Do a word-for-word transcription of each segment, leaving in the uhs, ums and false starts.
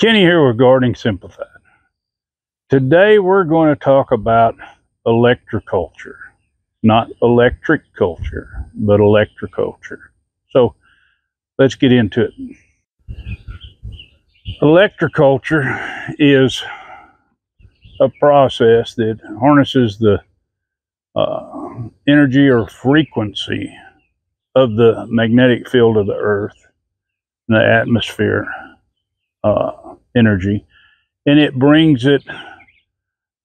Kenny here with Gardening Simplified. Today we're going to talk about electroculture. Not electric culture, but electroculture. So let's get into it. Electroculture is a process that harnesses the uh, energy or frequency of the magnetic field of the earth and the atmosphere. Uh, energy, and it brings it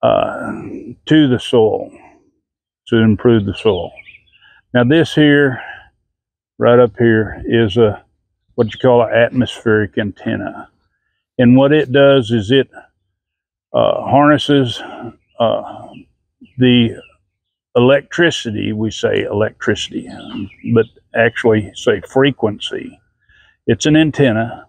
uh, to the soil to improve the soil. Now this here, right up here, is a what you call an atmospheric antenna, and what it does is it uh, harnesses uh, the electricity. We say electricity, but actually say frequency. It's an antenna.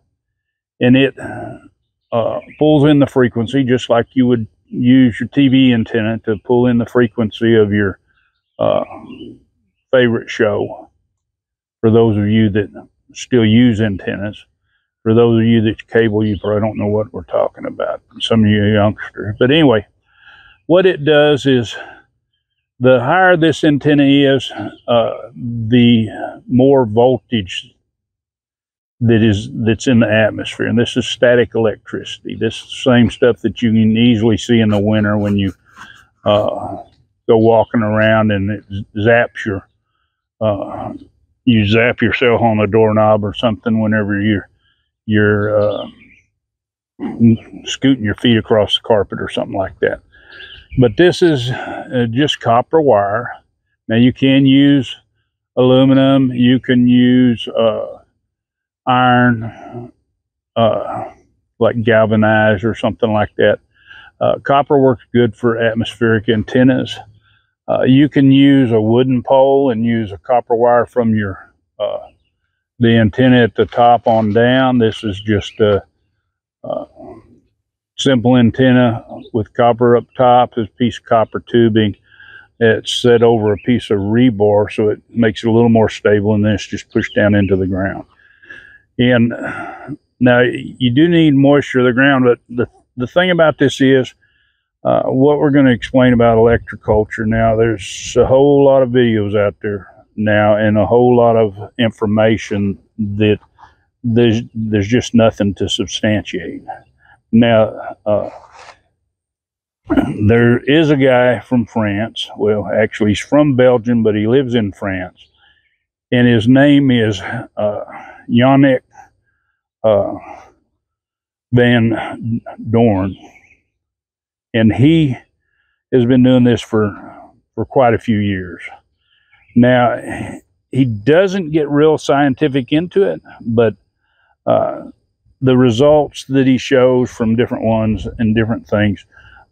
And it uh, pulls in the frequency just like you would use your T V antenna to pull in the frequency of your uh, favorite show. For those of you that still use antennas, for those of you that cable, you probably don't know what we're talking about. Some of you youngsters. But anyway, what it does is the higher this antenna is, uh, the more voltage that is that's in the atmosphere. And this is static electricity. This is the same stuff that you can easily see in the winter when you uh, go walking around and it zaps your uh, you zap yourself on the doorknob or something whenever you're you're uh, scooting your feet across the carpet or something like that. But this is uh, just copper wire. Now you can use aluminum. You can use uh, iron, uh, like galvanized or something like that. Uh, copper works good for atmospheric antennas. Uh, you can use a wooden pole and use a copper wire from your uh, the antenna at the top on down. This is just a, a simple antenna with copper up top. This piece of copper tubing. It's set over a piece of rebar, so it makes it a little more stable, and then it's just pushed down into the ground. And now you do need moisture of the ground, but the, the thing about this is uh, what we're going to explain about electroculture. Now there's a whole lot of videos out there now and a whole lot of information that there's, there's just nothing to substantiate. Now uh, there is a guy from France, well actually he's from Belgium, but he lives in France. And his name is uh, Yannick uh, Van Dorn. And he has been doing this for, for quite a few years. Now, he doesn't get real scientific into it, but uh, the results that he shows from different ones and different things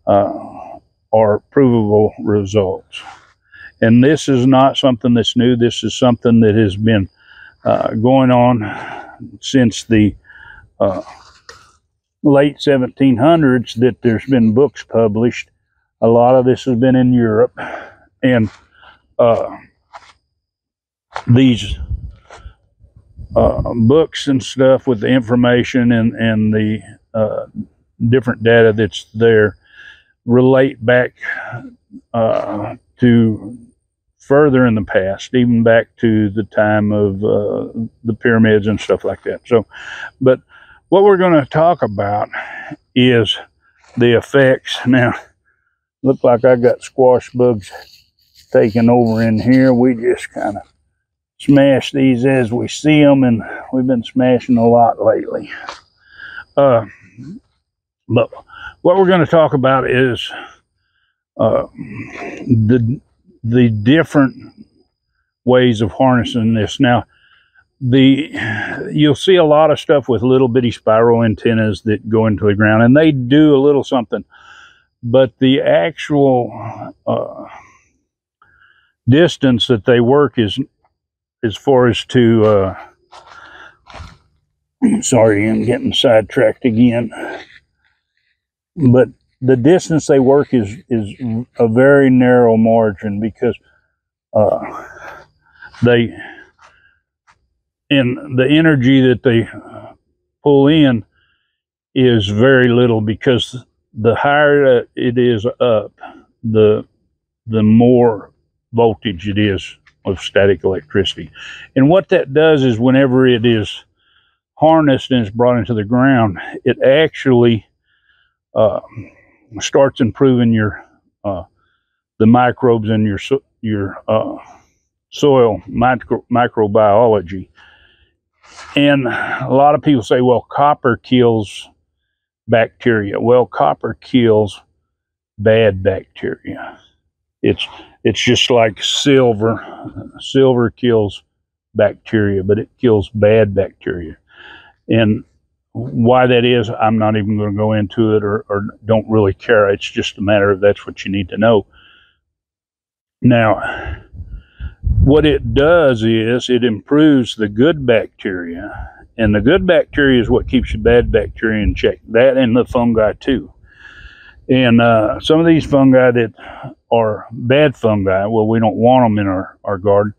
uh, are provable results. And this is not something that's new. This is something that has been uh, going on since the uh, late seventeen hundreds that there's been books published. A lot of this has been in Europe. And uh, these uh, books and stuff with the information and, and the uh, different data that's there relate back uh, to further in the past, even back to the time of uh, the pyramids and stuff like that. So, but what we're going to talk about is the effects. Now, look like I got squash bugs taken over in here. We just kind of smash these as we see them, and we've been smashing a lot lately. Uh, but what we're going to talk about is uh, the the different ways of harnessing this. Now, the you'll see a lot of stuff with little bitty spiral antennas that go into the ground, and they do a little something, but the actual uh, distance that they work is as far as to uh, sorry, I'm getting sidetracked again, but the distance they work is is a very narrow margin, because uh, they in the energy that they pull in is very little, because the higher it is up, the the more voltage it is of static electricity. And what that does is whenever it is harnessed and is brought into the ground, it actually uh, starts improving your uh, the microbes in your so your uh, soil micro microbiology. And a lot of people say, well, copper kills bacteria. Well, copper kills bad bacteria. It's it's just like silver. Silver kills bacteria, but it kills bad bacteria. And why that is, I'm not even going to go into it, or, or don't really care. It's just a matter of that's what you need to know. Now, what it does is it improves the good bacteria, and the good bacteria is what keeps the bad bacteria in check. That and the fungi too. And uh, some of these fungi that are bad fungi, well, we don't want them in our, our garden.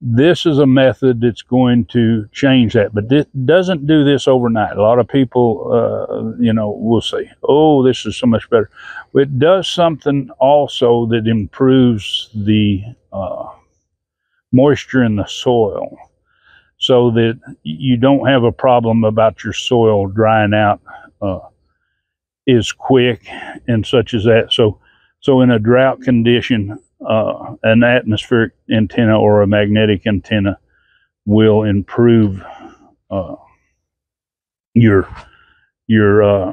This is a method that's going to change that, but it doesn't do this overnight. A lot of people, uh, you know, will say, oh, this is so much better. It does something also that improves the uh, moisture in the soil, so that you don't have a problem about your soil drying out uh, as quick and such as that. So, so in a drought condition, Uh, an atmospheric antenna or a magnetic antenna will improve uh, your your uh,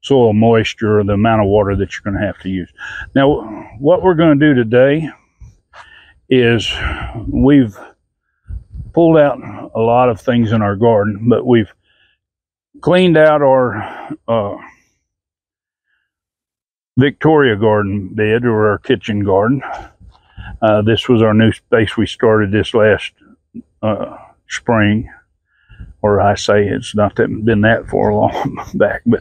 soil moisture, or the amount of water that you're going to have to use. Now, what we're going to do today is we've pulled out a lot of things in our garden, but we've cleaned out our uh, Victoria garden bed, or our kitchen garden. Uh, this was our new space we started this last uh, spring, or I say it's not that been that far long back, but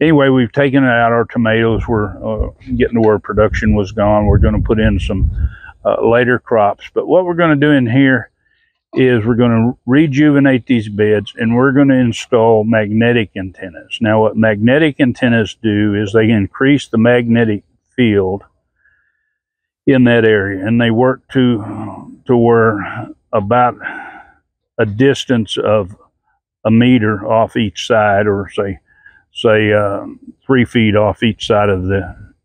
anyway, we've taken out our tomatoes. We're uh, getting to where production was gone. We're going to put in some uh, later crops, but what we're going to do in here is we're going to rejuvenate these beds, and we're going to install magnetic antennas. Now, what magnetic antennas do is they increase the magnetic field in that area, and they work to to where about a distance of a meter off each side, or say say uh, three feet off each side of the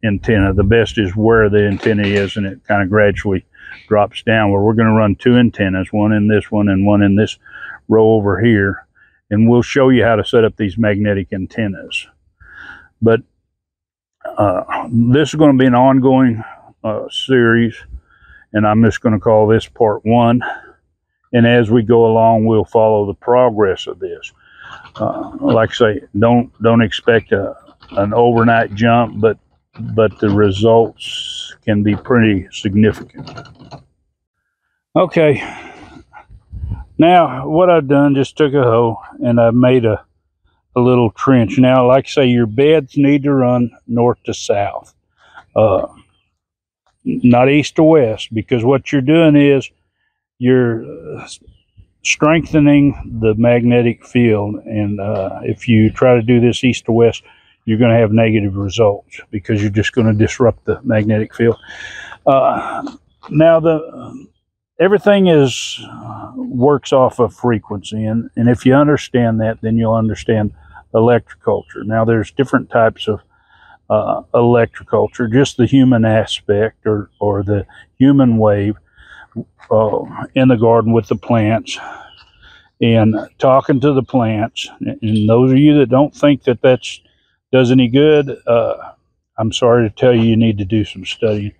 antenna. The best is where the antenna is, and it kind of gradually drops down. Where we're going to run two antennas, one in this one and one in this row over here, and we'll show you how to set up these magnetic antennas. But uh, this is going to be an ongoing uh, series, and I'm just going to call this part one, and as we go along we'll follow the progress of this. Uh, like I say, don't don't expect a, an overnight jump, but but the results can be pretty significant. Okay, now what I've done, just took a hoe and I've made a, a little trench. Now, like I say, your beds need to run north to south, uh, not east to west, because what you're doing is you're strengthening the magnetic field, and uh, if you try to do this east to west, you're going to have negative results, because you're just going to disrupt the magnetic field. Uh, now, the everything is uh, works off of frequency, and, and if you understand that, then you'll understand electroculture. Now, there's different types of uh, electroculture, just the human aspect, or, or the human wave uh, in the garden with the plants, and talking to the plants. And those of you that don't think that that's does any good, uh, I'm sorry to tell you, you need to do some studying.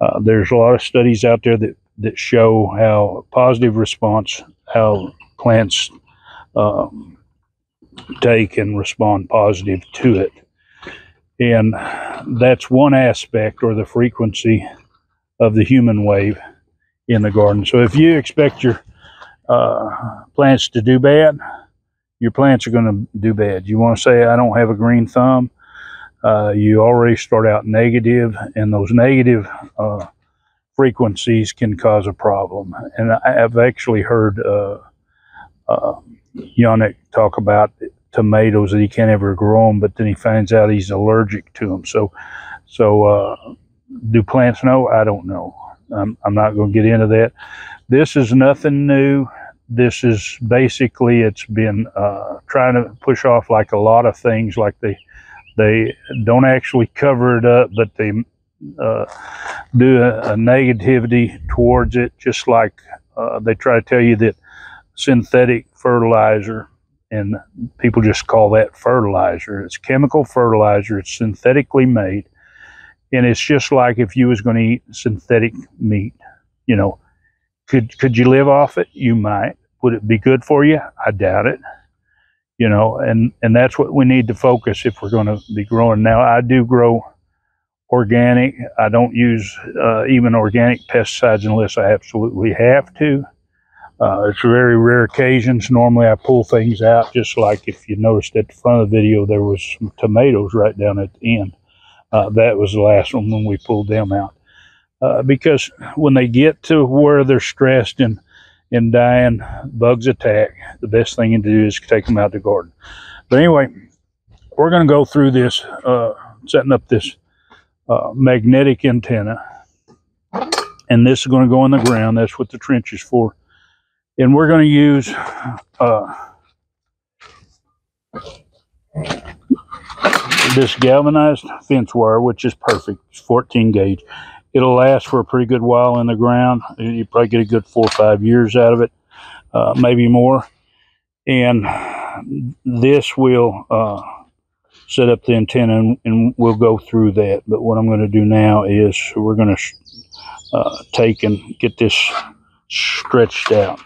Uh, there's a lot of studies out there that, that show how positive response, how plants um, take and respond positive to it. And that's one aspect, or the frequency of the human wave in the garden. So if you expect your uh, plants to do bad, your plants are going to do bad. You want to say, I don't have a green thumb. Uh, you already start out negative, and those negative uh, frequencies can cause a problem. And I, I've actually heard uh, uh, Yannick talk about tomatoes that he can't ever grow them, but then he finds out he's allergic to them. So, so uh, do plants know? I don't know. I'm, I'm not going to get into that. This is nothing new. This is basically, it's been uh, trying to push off like a lot of things, like they they don't actually cover it up, but they uh, do a, a negativity towards it, just like uh, they try to tell you that synthetic fertilizer, and people just call that fertilizer. It's chemical fertilizer. It's synthetically made, and it's just like if you was going to eat synthetic meat, you know. Could, could you live off it? You might. Would it be good for you? I doubt it. You know, and, and that's what we need to focus if we're going to be growing. Now, I do grow organic. I don't use uh, even organic pesticides unless I absolutely have to. Uh, it's very rare occasions. Normally, I pull things out, just like if you noticed at the front of the video, there was some tomatoes right down at the end. Uh, that was the last one when we pulled them out. Uh, because when they get to where they're stressed and, and dying, bugs attack, the best thing to do is take them out to the garden. But anyway, we're going to go through this, uh, setting up this uh, magnetic antenna. And this is going to go in the ground. That's what the trench is for. And we're going to use uh, this galvanized fence wire, which is perfect. It's fourteen gauge. It'll last for a pretty good while in the ground. You probably get a good four or five years out of it, uh, maybe more. And this will uh, set up the antenna, and, and we'll go through that. But what I'm going to do now is we're going to uh, take and get this stretched out.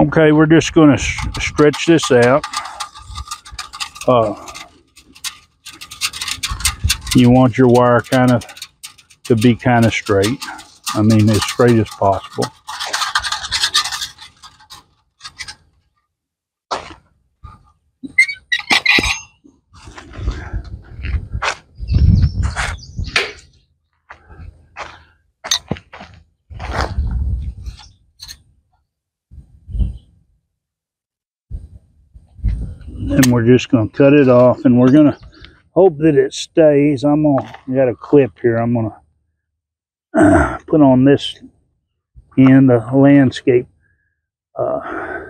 Okay, we're just going to stretch this out. Uh, You want your wire kind of to be kind of straight. I mean, as straight as possible. And we're just going to cut it off, and we're going to hope that it stays. I'm gonna, I got a clip here. I'm gonna uh, put on this end a landscape uh,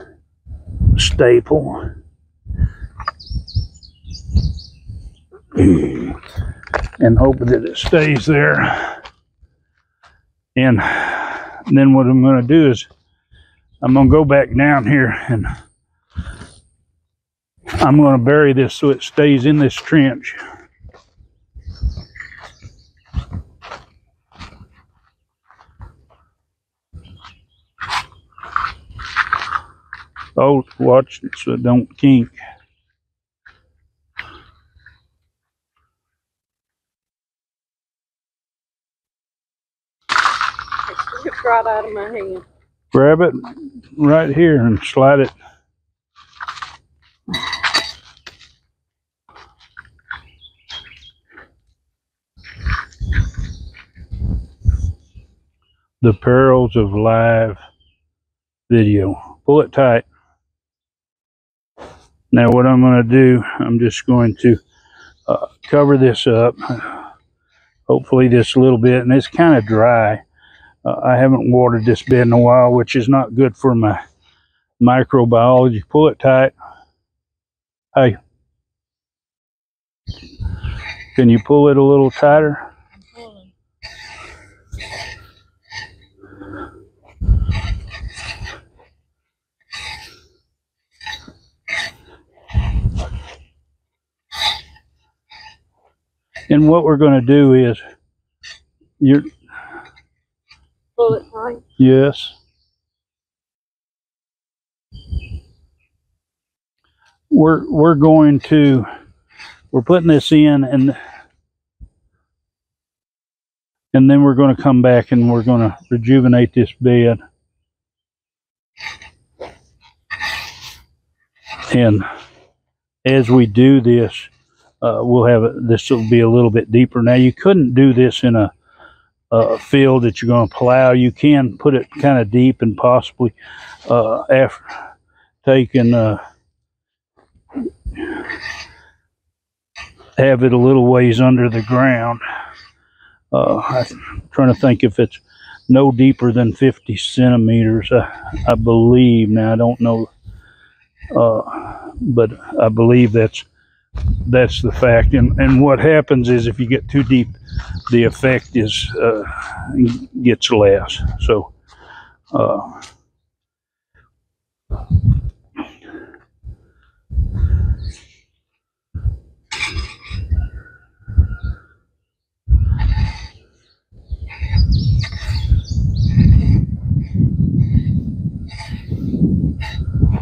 staple. And hope that it stays there. And then what I'm gonna do is I'm gonna go back down here, and I'm going to bury this so it stays in this trench. Oh, watch it so it don't kink. It's right out of my hand. Grab it right here and slide it. The perils of live video. Pull it tight. Now what I'm going to do, I'm just going to uh, cover this up, hopefully this little bit, and it's kind of dry. Uh, I haven't watered this bed in a while, which is not good for my microbiology. Pull it tight. Hey, can you pull it a little tighter? And what we're going to do is, you're pull it tight. Yes. We're we're going to we're putting this in, and and then we're going to come back and we're going to rejuvenate this bed. And as we do this, Uh, we'll have a, this will be a little bit deeper. Now you couldn't do this in a, a field that you're going to plow. You can put it kind of deep and possibly uh, after take and uh, have it a little ways under the ground. Uh, I'm trying to think if it's no deeper than fifty centimeters, I, I believe. Now, I don't know, uh, but I believe that's that's the fact. And, and what happens is if you get too deep, the effect is uh, gets less. So uh,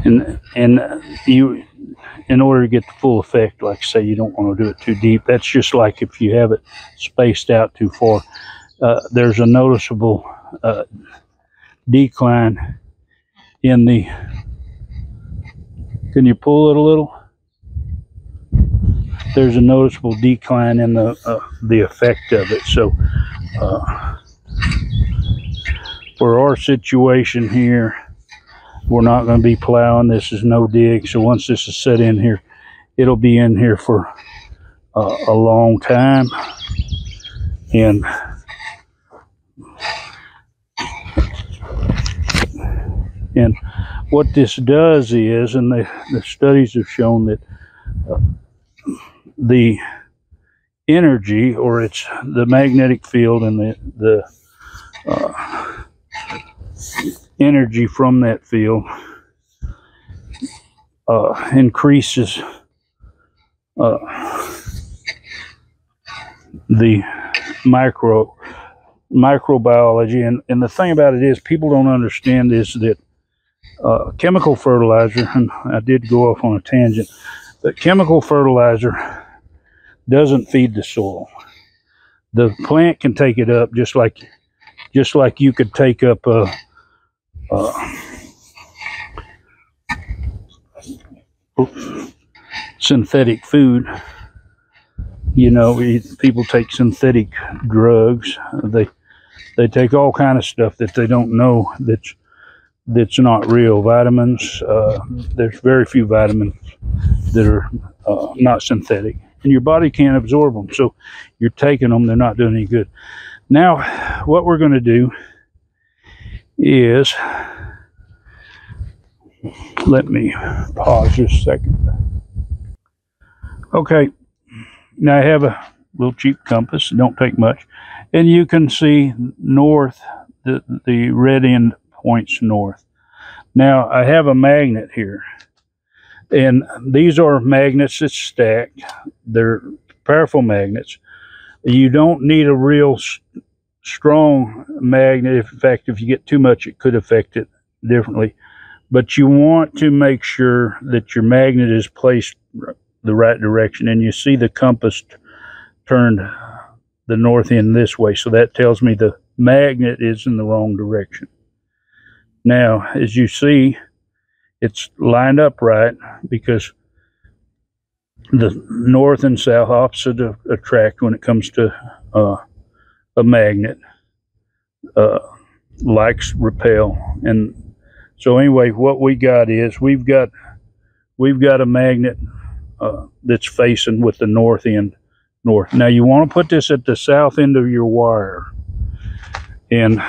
And, and you, in order to get the full effect, like I say, you don't want to do it too deep. That's just like if you have it spaced out too far. Uh, there's a noticeable uh, decline in the... Can you pull it a little? There's a noticeable decline in the, uh, the effect of it. So uh, for our situation here, we're not going to be plowing. This is no dig. So once this is set in here, it'll be in here for uh, a long time. And and what this does is, and the, the studies have shown that uh, the energy, or it's the magnetic field and the the uh, energy from that field uh, increases uh, the micro microbiology. And, and the thing about it is, people don't understand is that uh, chemical fertilizer, and I did go off on a tangent, but chemical fertilizer doesn't feed the soil. The plant can take it up just like just like you could take up a uh, Uh, synthetic food. You know, we, people take synthetic drugs. They they take all kind of stuff that they don't know that's that's not real. Vitamins. Uh, there's very few vitamins that are uh, not synthetic, and your body can't absorb them. So you're taking them; they're not doing any good. Now, what we're going to do is, let me pause just a second. Okay, now I have a little cheap compass, don't take much, and you can see north, the, the red end points north. Now I have a magnet here, and these are magnets that's stacked. They're powerful magnets. You don't need a real strong magnet. If, in fact, if you get too much, it could affect it differently. But you want to make sure that your magnet is placed the right direction, and you see the compass turned the north end this way, so that tells me the magnet is in the wrong direction. Now, as you see, it's lined up right, because the north and south opposite attract when it comes to uh, a magnet. Uh, likes repel. And so anyway, what we got is we've got we've got a magnet uh, that's facing with the north end north. Now you want to put this at the south end of your wire, and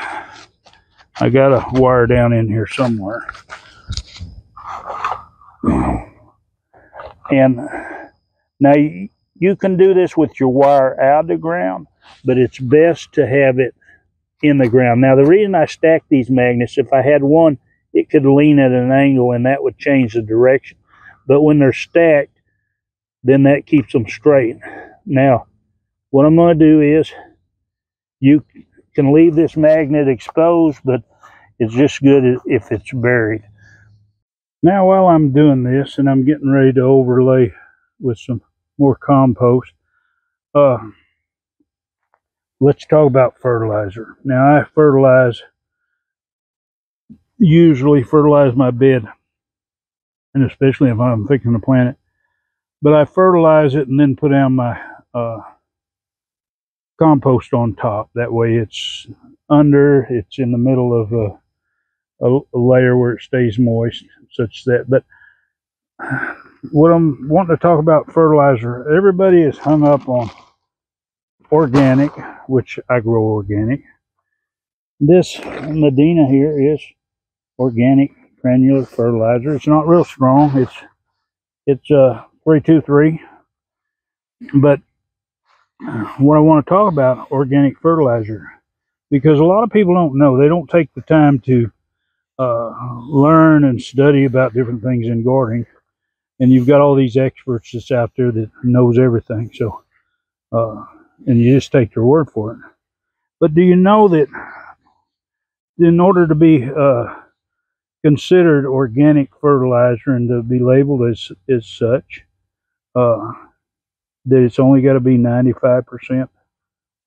I got a wire down in here somewhere, and now you, you can do this with your wire out of the ground, but it's best to have it in the ground. Now, the reason I stack these magnets, if I had one, it could lean at an angle and that would change the direction. But when they're stacked, then that keeps them straight. Now, what I'm going to do is, you can leave this magnet exposed, but it's just good if it's buried. Now, while I'm doing this, and I'm getting ready to overlay with some more compost, uh, let's talk about fertilizer. Now, I fertilize, usually fertilize my bed, and especially if I'm fixing to plant it. But I fertilize it and then put down my uh, compost on top. That way it's under, it's in the middle of a, a, a layer where it stays moist, such that. But what I'm wanting to talk about, fertilizer. Everybody is hung up on organic, which I grow organic. This Medina here is organic granular fertilizer. It's not real strong. It's it's uh, three two three. But what I want to talk about, organic fertilizer, because a lot of people don't know. They don't take the time to uh, learn and study about different things in gardening. And you've got all these experts that's out there that knows everything. So, uh, and you just take their word for it. But do you know that in order to be uh, considered organic fertilizer and to be labeled as, as such, uh, that it's only got to be ninety-five percent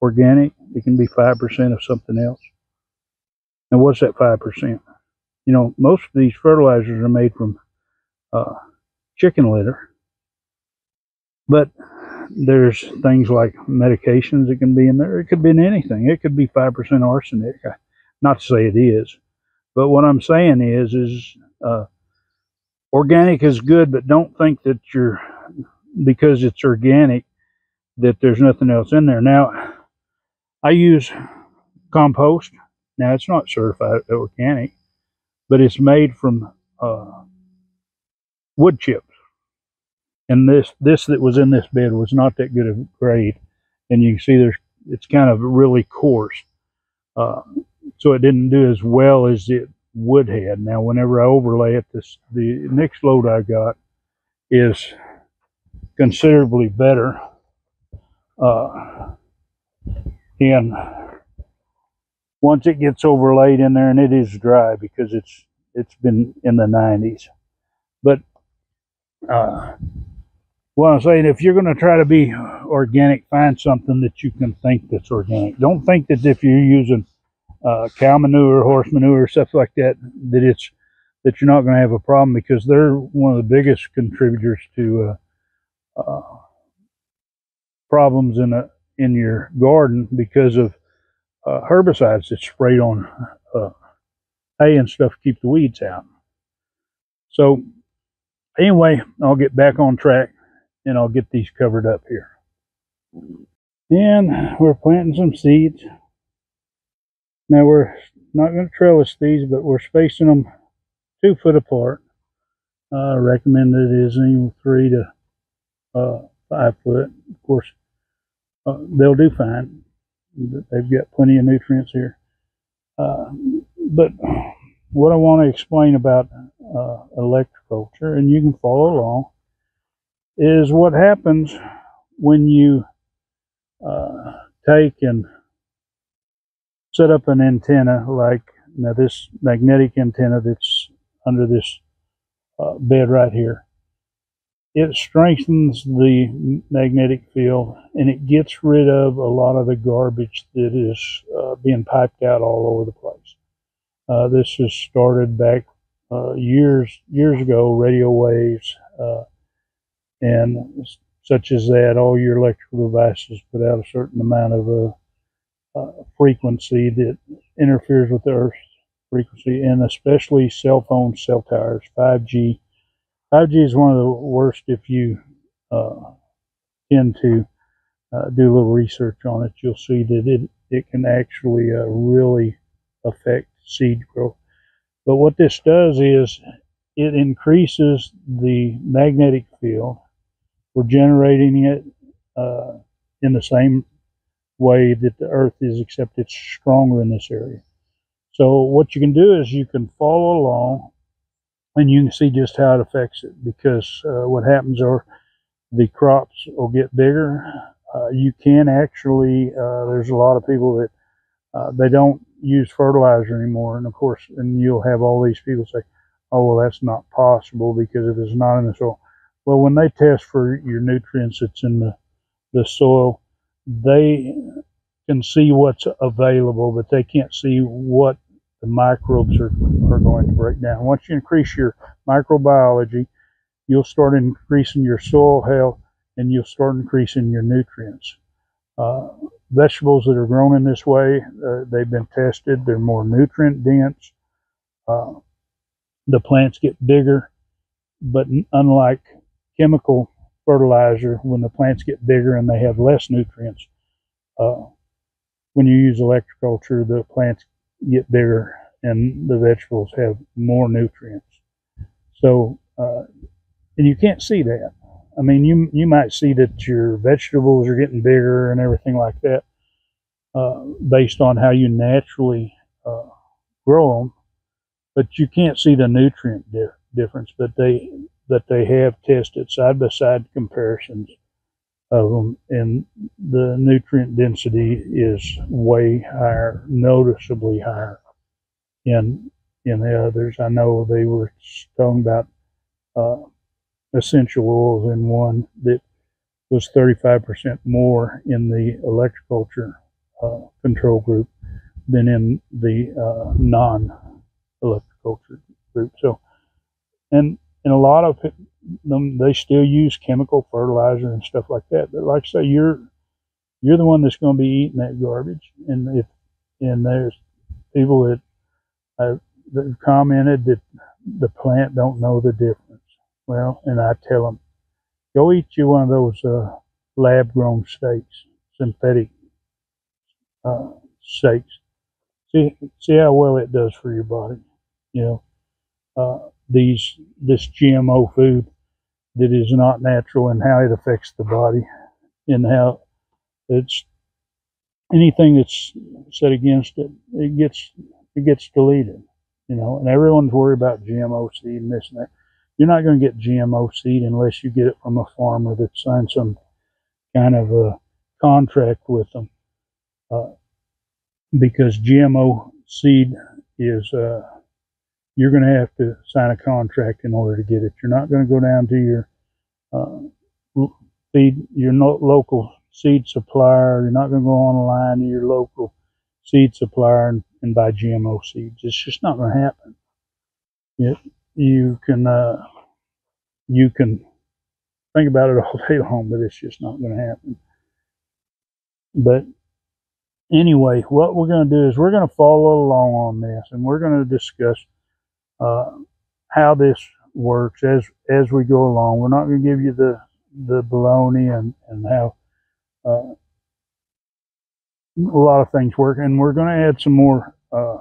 organic? It can be five percent of something else. And what's that five percent? You know, most of these fertilizers are made from uh, chicken litter. But there's things like medications that can be in there. It could be in anything. It could be five percent arsenic. Not to say it is. But what I'm saying is, is uh, organic is good, but don't think that you're, because it's organic, that there's nothing else in there. Now, I use compost. Now, it's not certified organic, but it's made from uh, wood chips. And this this that was in this bed was not that good of a grade. And you can see there's, it's kind of really coarse. Uh, so it didn't do as well as it would have. Now, whenever I overlay it, this the next load I got is considerably better uh, and once it gets overlaid in there, and it is dry because it's it's been in the nineties. But uh, what I'm saying, if you're going to try to be organic, find something that you can think that's organic. Don't think that if you're using uh, cow manure, horse manure, stuff like that, that it's that you're not going to have a problem, because they're one of the biggest contributors to uh, Uh, problems in a in your garden because of uh, herbicides that's sprayed on uh, hay and stuff to keep the weeds out. So anyway, I'll get back on track and I'll get these covered up here. Then we're planting some seeds. Now we're not going to trellis these, but we're spacing them two foot apart. Uh, recommended is anywhere three to Uh, five foot, of course. Uh, they'll do fine. They've got plenty of nutrients here. Uh, but what I want to explain about uh, electroculture, and you can follow along, is what happens when you uh, take and set up an antenna like now this magnetic antenna that's under this uh, bed right here. It strengthens the magnetic field, and it gets rid of a lot of the garbage that is uh, being piped out all over the place. Uh, this was started back uh, years years ago, radio waves, uh, and such as that. All your electrical devices put out a certain amount of uh, uh, frequency that interferes with the Earth's frequency, and especially cell phone cell towers, five G. five G is one of the worst if you uh, tend to uh, do a little research on it. You'll see that it, it can actually uh, really affect seed growth. But what this does is it increases the magnetic field. We're generating it uh, in the same way that the Earth is, except it's stronger in this area. So what you can do is you can follow along, and you can see just how it affects it, because uh, what happens are the crops will get bigger. Uh, you can actually, uh, there's a lot of people that uh, they don't use fertilizer anymore. And of course, and you'll have all these people say, oh, well, that's not possible because it is not in the soil. Well, when they test for your nutrients that's in the, the soil, they can see what's available, but they can't see what the microbes are, are going to break down. Once you increase your microbiology, you'll start increasing your soil health, and you'll start increasing your nutrients. Uh, vegetables that are grown in this way, uh, they've been tested. They're more nutrient dense. Uh, the plants get bigger, but unlike chemical fertilizer, when the plants get bigger and they have less nutrients, uh, when you use electroculture, the plants get bigger and the vegetables have more nutrients. So, uh, and you can't see that. I mean, you you might see that your vegetables are getting bigger and everything like that, uh, based on how you naturally uh, grow them, but you can't see the nutrient di difference. But they that they have tested side by side comparisons of them, and the nutrient density is way higher, noticeably higher in in the others. I know they were talking about Uh, essential oils in one that was thirty-five percent more in the electroculture uh, control group than in the uh, non-electroculture group. So, and and a lot of them, they still use chemical fertilizer and stuff like that. But like I say, you're you're the one that's going to be eating that garbage. And if and there's people that uh, that commented that the plant don't know the difference. Well, and I tell them, go eat you one of those uh, lab-grown steaks, synthetic uh, steaks. See, see how well it does for your body. You know, uh, these this G M O food that is not natural, and how it affects the body, and how it's anything that's set against it, it gets it gets deleted. You know, and everyone's worried about G M O seed and this and that. You're not going to get G M O seed unless you get it from a farmer that signed some kind of a contract with them, uh, because G M O seed is, uh, you're going to have to sign a contract in order to get it. You're not going to go down to your uh, feed, your no local seed supplier. You're not going to go online to your local seed supplier and, and buy G M O seeds. It's just not going to happen. It, You can uh, you can think about it all day long, but it's just not going to happen. But anyway, what we're going to do is we're going to follow along on this, and we're going to discuss uh, how this works as as we go along. We're not going to give you the the baloney and and how uh, a lot of things work, and we're going to add some more uh,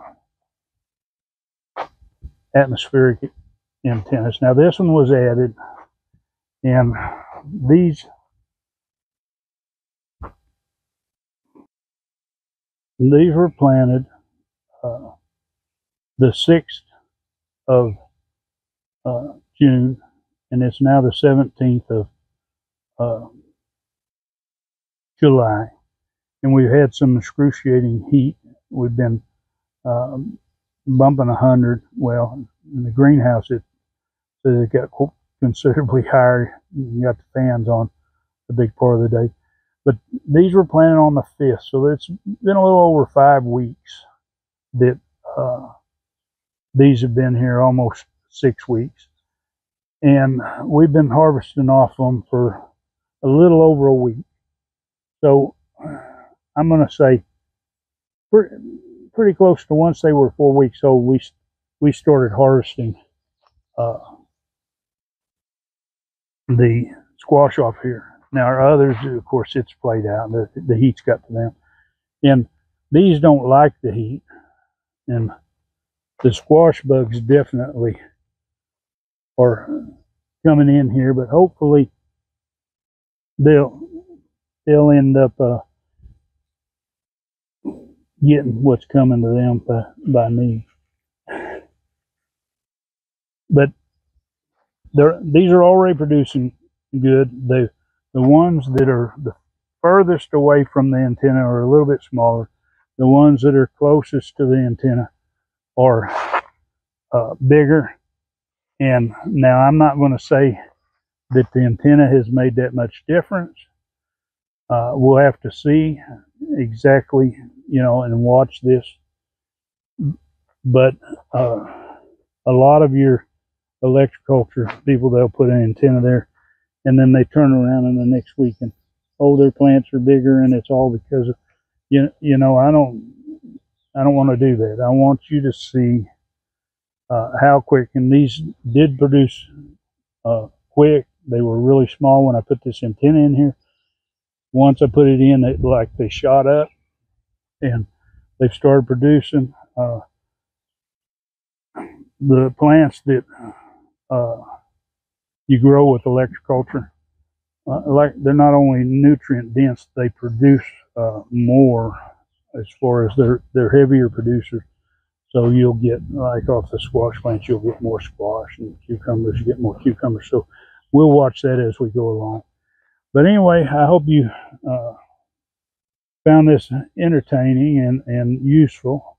atmospheric antennas. Now this one was added, and these these were planted uh, the sixth of uh, June, and it's now the seventeenth of uh, July, and we've had some excruciating heat. We've been um, bumping a hundred. Well, in the greenhouse, it says it got considerably higher. You got the fans on a big part of the day, but these were planted on the fifth, so it's been a little over five weeks that uh, these have been here, almost six weeks, and we've been harvesting off them for a little over a week. So I'm going to say we're pretty close to, once they were four weeks old, we we started harvesting uh, the squash off here. Now our others, of course, it's played out. The, the heat's got to them, and these don't like the heat, and the squash bugs definitely are coming in here. But hopefully they'll they'll end up Uh, getting what's coming to them by, by me. But these are already producing good. The, the ones that are the furthest away from the antenna are a little bit smaller. The ones that are closest to the antenna are uh, bigger. And now I'm not going to say that the antenna has made that much difference. Uh, we'll have to see exactly, you know, and watch this. But uh, a lot of your electroculture people, they'll put an antenna there, and then they turn around in the next week and, oh, their plants are bigger, and it's all because of, you, you know, I don't, I don't want to do that. I want you to see uh, how quick, and these did produce uh, quick. They were really small when I put this antenna in here. Once I put it in, it like they shot up and they've started producing. Uh, the plants that uh, you grow with electroculture, uh, like they're not only nutrient dense, they produce uh, more as far as they're, they're heavier producers. So you'll get, like off the squash plants, you'll get more squash, and cucumbers, you get more cucumbers. So we'll watch that as we go along. But anyway, I hope you uh, found this entertaining and, and useful.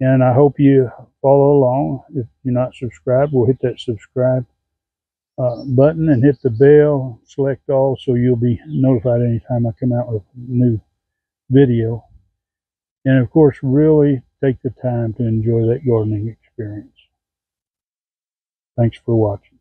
And I hope you follow along. If you're not subscribed, we'll hit that subscribe uh, button and hit the bell, select all, so you'll be notified anytime I come out with a new video. And of course, really take the time to enjoy that gardening experience. Thanks for watching.